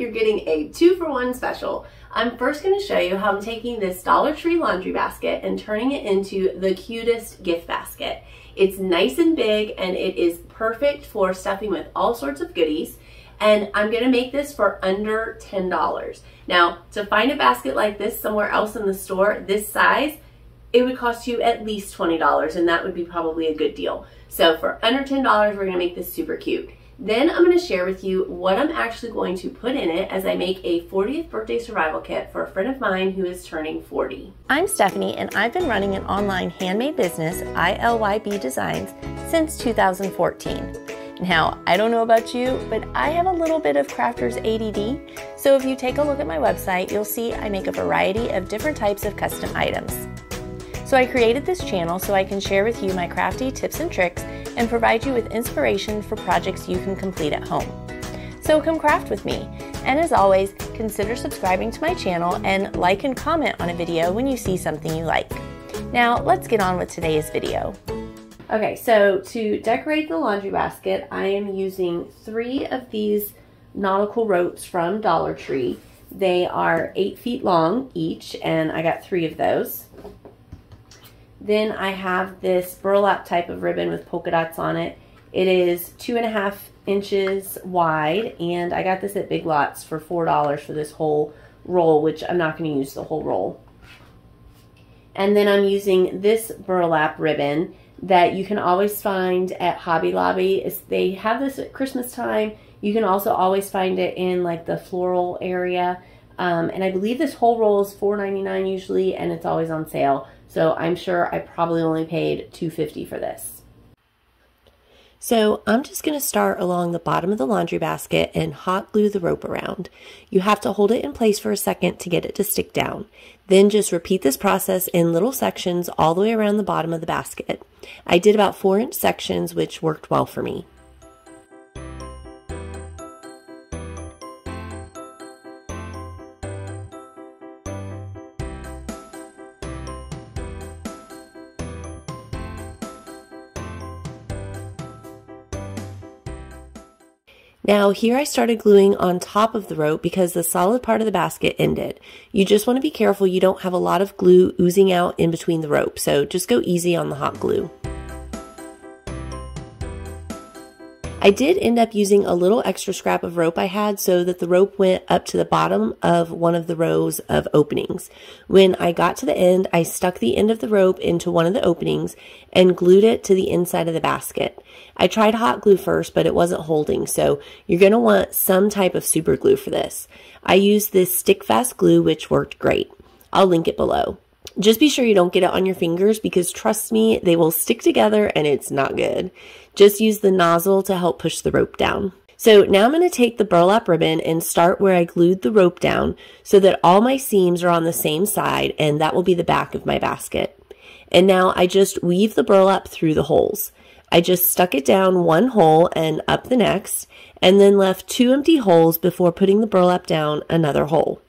you're getting a 2-for-1 special. I'm first going to show you how I'm taking this Dollar Tree laundry basket and turning it into the cutest gift basket. It's nice and big, and it is perfect for stuffing with all sorts of goodies. And I'm going to make this for under $10. Now, to find a basket like this somewhere else in the store this size, it would cost you at least $20, and that would be probably a good deal. So for under $10, we're going to make this super cute. Then I'm going to share with you what I'm actually going to put in it as I make a 40th birthday survival kit for a friend of mine who is turning 40. I'm Stephanie, and I've been running an online handmade business, ILYB Designs, since 2014. Now, I don't know about you, but I have a little bit of crafter's ADD, so if you take a look at my website, you'll see I make a variety of different types of custom items. So I created this channel so I can share with you my crafty tips and tricks and provide you with inspiration for projects you can complete at home. So come craft with me, and as always, consider subscribing to my channel and like and comment on a video when you see something you like. Now let's get on with today's video. Okay, so to decorate the laundry basket, I am using 3 of these nautical ropes from Dollar Tree. They are 8 feet long each, and I got 3 of those. Then I have this burlap type of ribbon with polka dots on it. It is 2.5 inches wide, and I got this at Big Lots for $4 for this whole roll, which I'm not going to use the whole roll. And then I'm using this burlap ribbon that you can always find at Hobby Lobby. They have this at Christmas time. You can also always find it in like the floral area. And I believe this whole roll is $4.99 usually, and it's always on sale. So I'm sure I probably only paid $2.50 for this. So I'm just going to start along the bottom of the laundry basket and hot glue the rope around. You have to hold it in place for a second to get it to stick down. Then just repeat this process in little sections all the way around the bottom of the basket. I did about 4-inch sections, which worked well for me. Now here I started gluing on top of the rope because the solid part of the basket ended. You just want to be careful you don't have a lot of glue oozing out in between the rope, so just go easy on the hot glue. I did end up using a little extra scrap of rope I had so that the rope went up to the bottom of one of the rows of openings. When I got to the end, I stuck the end of the rope into one of the openings and glued it to the inside of the basket. I tried hot glue first, but it wasn't holding, so you're going to want some type of super glue for this. I used this Stick Fast glue, which worked great. I'll link it below. Just be sure you don't get it on your fingers because trust me, they will stick together and it's not good. Just use the nozzle to help push the rope down. So now I'm going to take the burlap ribbon and start where I glued the rope down so that all my seams are on the same side, and that will be the back of my basket. And now I just weave the burlap through the holes. I just stuck it down one hole and up the next, and then left 2 empty holes before putting the burlap down another hole.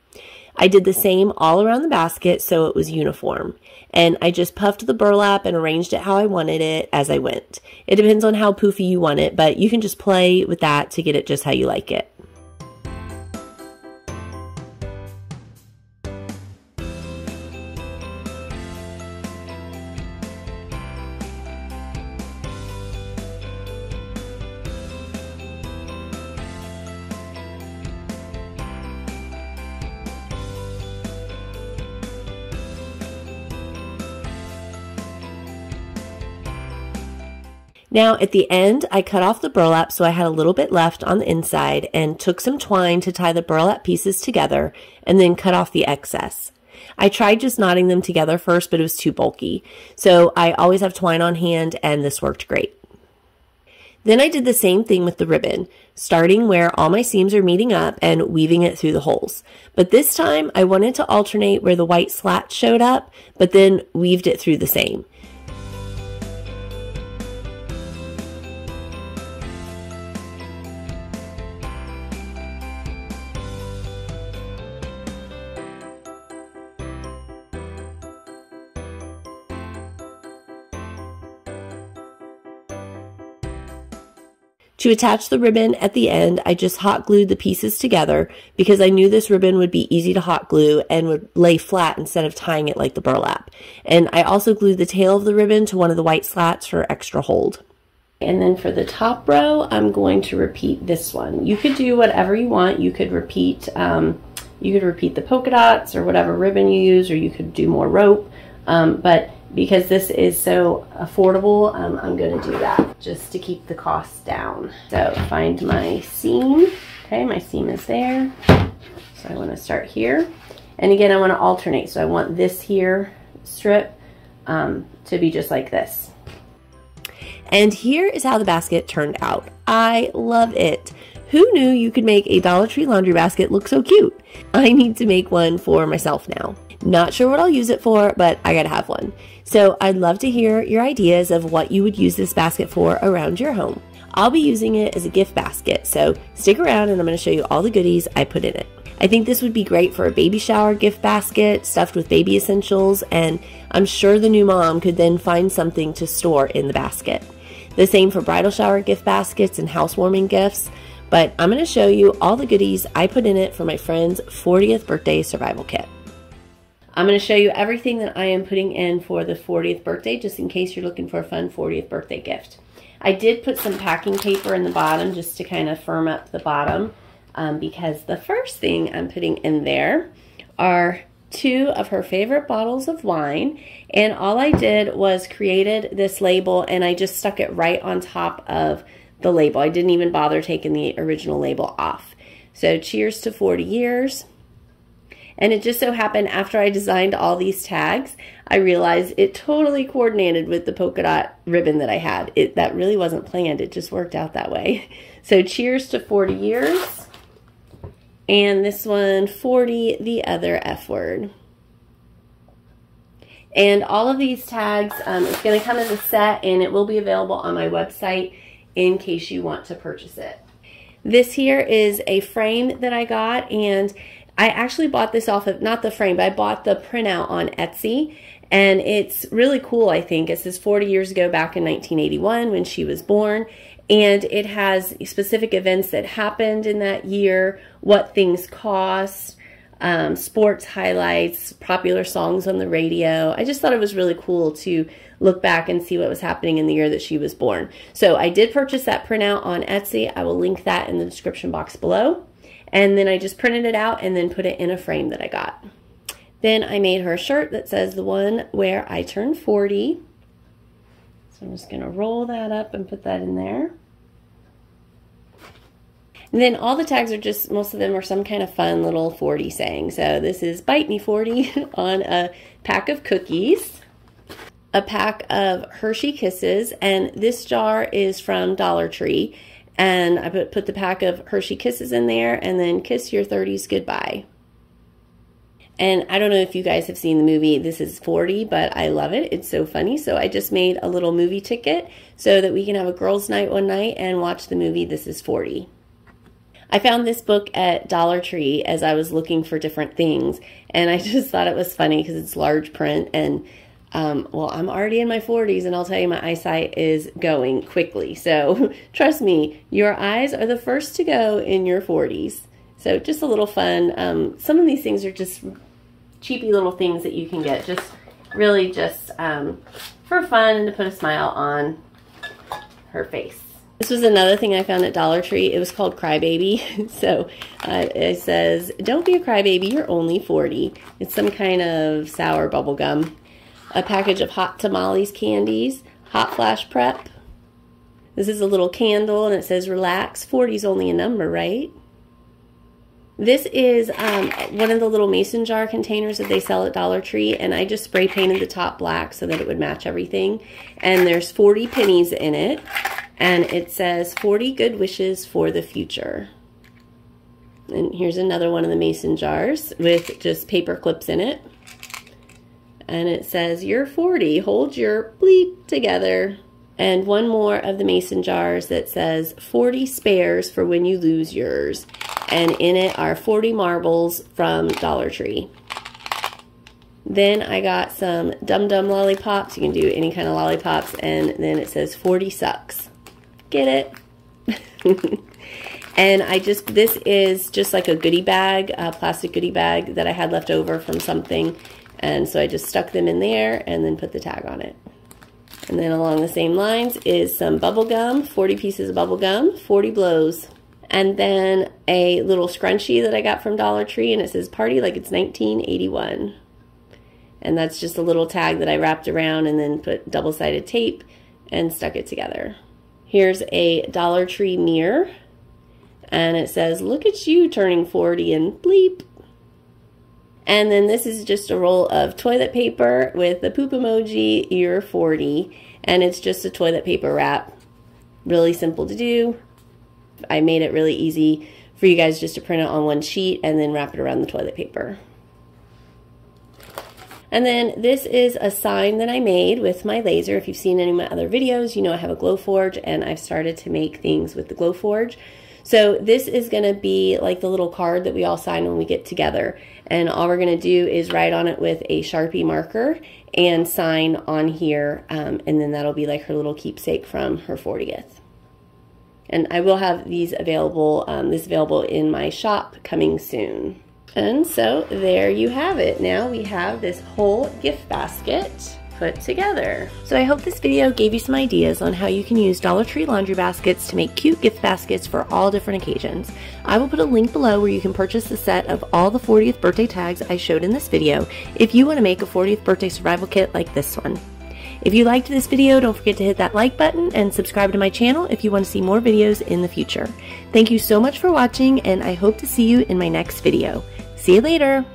I did the same all around the basket so it was uniform, and I just puffed the burlap and arranged it how I wanted it as I went. It depends on how poofy you want it, but you can just play with that to get it just how you like it. Now at the end, I cut off the burlap so I had a little bit left on the inside and took some twine to tie the burlap pieces together and then cut off the excess. I tried just knotting them together first, but it was too bulky. So I always have twine on hand, and this worked great. Then I did the same thing with the ribbon, starting where all my seams are meeting up and weaving it through the holes. But this time I wanted to alternate where the white slats showed up, but then weaved it through the same. To attach the ribbon at the end, I just hot glued the pieces together because I knew this ribbon would be easy to hot glue and would lay flat instead of tying it like the burlap. And I also glued the tail of the ribbon to one of the white slats for extra hold. And then for the top row, I'm going to repeat this one. You could do whatever you want. You could repeat you could repeat the polka dots or whatever ribbon you use, or you could do more rope. But because this is so affordable, I'm gonna do that just to keep the cost down. So find my seam. Okay, my seam is there. So I wanna start here. And again, I wanna alternate. So I want this here strip to be just like this. And here is how the basket turned out. I love it. Who knew you could make a Dollar Tree laundry basket look so cute? I need to make one for myself now. Not sure what I'll use it for, but I gotta have one. So I'd love to hear your ideas of what you would use this basket for around your home. I'll be using it as a gift basket, so stick around and I'm gonna show you all the goodies I put in it. I think this would be great for a baby shower gift basket stuffed with baby essentials, and I'm sure the new mom could then find something to store in the basket. The same for bridal shower gift baskets and housewarming gifts. But I'm going to show you all the goodies I put in it for my friend's 40th birthday survival kit. I'm going to show you everything that I am putting in for the 40th birthday, just in case you're looking for a fun 40th birthday gift. I did put some packing paper in the bottom just to kind of firm up the bottom, because the first thing I'm putting in there are two of her favorite bottles of wine, and all I did was created this label and I just stuck it right on top of the label. I didn't even bother taking the original label off. So cheers to 40 years. And it just so happened after I designed all these tags, I realized it totally coordinated with the polka dot ribbon that I had. That really wasn't planned. It just worked out that way. So cheers to 40 years. And this one, 40, the other F word. And all of these tags, it's going to come as a set, and it will be available on my website in case you want to purchase it. This here is a frame that I got, and I actually bought this off of, not the frame, but I bought the printout on Etsy, and it's really cool, I think. It says 40 years ago back in 1981 when she was born, and it has specific events that happened in that year, what things cost, sports highlights, popular songs on the radio. I just thought it was really cool to look back and see what was happening in the year that she was born. So I did purchase that printout on Etsy. I will link that in the description box below. And then I just printed it out and then put it in a frame that I got. Then I made her a shirt that says the one where I turned 40. So I'm just gonna roll that up and put that in there. And then all the tags are just, most of them are some kind of fun little 40 saying. So this is Bite Me 40 on a pack of cookies, a pack of Hershey Kisses, and this jar is from Dollar Tree. And I put the pack of Hershey Kisses in there, and then Kiss Your 30s Goodbye. And I don't know if you guys have seen the movie This Is 40, but I love it. It's so funny. So I just made a little movie ticket so that we can have a girls' night one night and watch the movie This Is 40. I found this book at Dollar Tree as I was looking for different things, and I just thought it was funny because it's large print, and well, I'm already in my 40s, and I'll tell you, my eyesight is going quickly. So trust me, your eyes are the first to go in your 40s. So just a little fun. Some of these things are just cheapy little things that you can get, just really just for fun and to put a smile on her face. This was another thing I found at Dollar Tree. It was called Crybaby. So it says, don't be a crybaby, you're only 40. It's some kind of sour bubble gum. A package of Hot Tamales candies, Hot Flash Prep. This is a little candle, and it says, relax, 40's only a number, right? This is one of the little mason jar containers that they sell at Dollar Tree, and I just spray painted the top black so that it would match everything. And there's 40 pennies in it. And it says 40 good wishes for the future. And here's another one of the mason jars with just paper clips in it. And it says, you're 40, hold your bleep together. And one more of the mason jars that says 40 spares for when you lose yours. And in it are 40 marbles from Dollar Tree. Then I got some Dum Dum lollipops. You can do any kind of lollipops. And then it says 40 sucks. Get it? And this is just like a goodie bag, a plastic goodie bag that I had left over from something. And so I just stuck them in there and then put the tag on it. And then along the same lines is some bubble gum, 40 pieces of bubble gum, 40 blows. And then a little scrunchie that I got from Dollar Tree, and it says party like it's 1981. And that's just a little tag that I wrapped around and then put double-sided tape and stuck it together. Here's a Dollar Tree mirror, and it says, look at you turning 40 and bleep. And then this is just a roll of toilet paper with the poop emoji, you're 40. And it's just a toilet paper wrap. Really simple to do. I made it really easy for you guys just to print it on one sheet and then wrap it around the toilet paper. And then this is a sign that I made with my laser. If you've seen any of my other videos, you know I have a Glowforge, and I've started to make things with the Glowforge. So this is going to be like the little card that we all sign when we get together. And all we're going to do is write on it with a Sharpie marker and sign on here. And then that'll be like her little keepsake from her 40th. And I will have these available, this available in my shop coming soon. And so there you have it. Now we have this whole gift basket put together. So I hope this video gave you some ideas on how you can use Dollar Tree laundry baskets to make cute gift baskets for all different occasions. I will put a link below where you can purchase the set of all the 40th birthday tags I showed in this video if you want to make a 40th birthday survival kit like this one. If you liked this video, don't forget to hit that like button and subscribe to my channel if you want to see more videos in the future. Thank you so much for watching, and I hope to see you in my next video. See you later!